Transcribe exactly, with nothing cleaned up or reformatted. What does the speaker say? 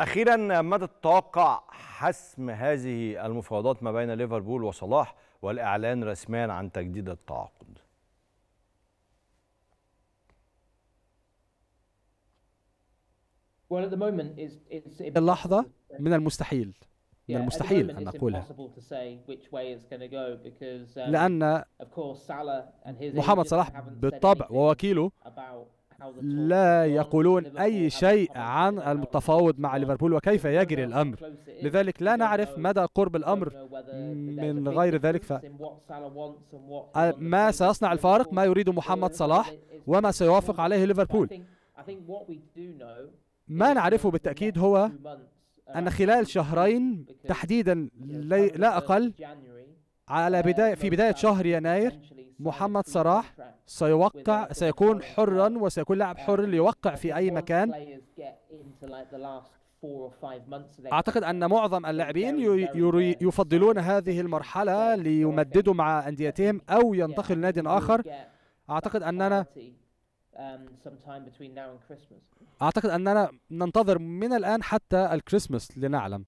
أخيرا، ماذا تتوقع حسم هذه المفاوضات ما بين ليفربول وصلاح والإعلان رسميا عن تجديد التعاقد؟ اللحظة من المستحيل من المستحيل أن أقولها، لأن محمد صلاح بالطبع ووكيله لا يقولون أي شيء عن المتفاوض مع ليفربول وكيف يجري الأمر، لذلك لا نعرف مدى قرب الأمر من غير ذلك. فما سيصنع الفارق ما يريده محمد صلاح وما سيوافق عليه ليفربول. ما نعرفه بالتأكيد هو أن خلال شهرين تحديدا لا أقل، على بداية في بداية شهر يناير، محمد صلاح سيوقع سيكون حرا وسيكون لاعب حر ليوقع في أي مكان. أعتقد أن معظم اللاعبين يفضلون هذه المرحلة ليمددوا مع أنديتهم أو ينتقل لنادي آخر. أعتقد أننا أعتقد أننا ننتظر من الآن حتى الكريسماس لنعلم.